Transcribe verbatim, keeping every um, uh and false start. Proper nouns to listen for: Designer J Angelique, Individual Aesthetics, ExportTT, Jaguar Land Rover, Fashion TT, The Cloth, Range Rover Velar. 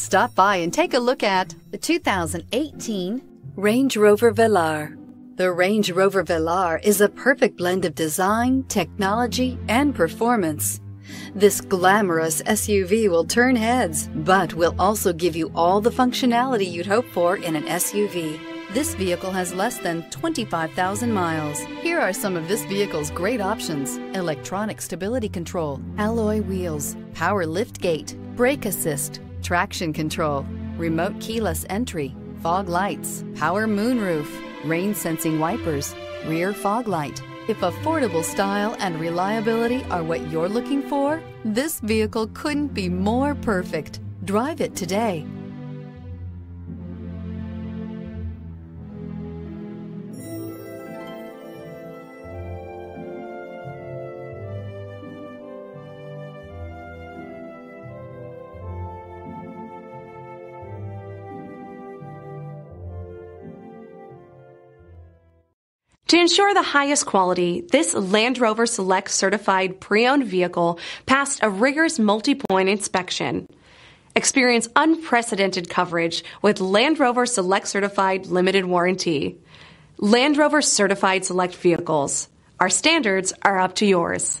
Stop by and take a look at the two thousand eighteen Range Rover Velar. The Range Rover Velar is a perfect blend of design, technology, and performance. This glamorous S U V will turn heads, but will also give you all the functionality you'd hope for in an S U V. This vehicle has less than twenty-five thousand miles. Here are some of this vehicle's great options: electronic stability control, alloy wheels, power lift gate, brake assist, traction control, remote keyless entry, fog lights, power moonroof, rain sensing wipers, rear fog light. If affordable style and reliability are what you're looking for, this vehicle couldn't be more perfect. Drive it today. To ensure the highest quality, this Land Rover Select certified pre-owned vehicle passed a rigorous multi-point inspection. Experience unprecedented coverage with Land Rover Select certified limited warranty. Land Rover certified select vehicles. Our standards are up to yours.